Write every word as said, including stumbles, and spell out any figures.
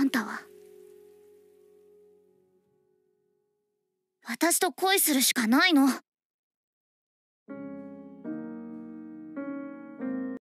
あんたは私と恋するしかないの。